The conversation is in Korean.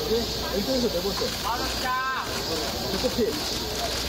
네, 왼쪽에서 내보세요. 알았다. 두꺼피.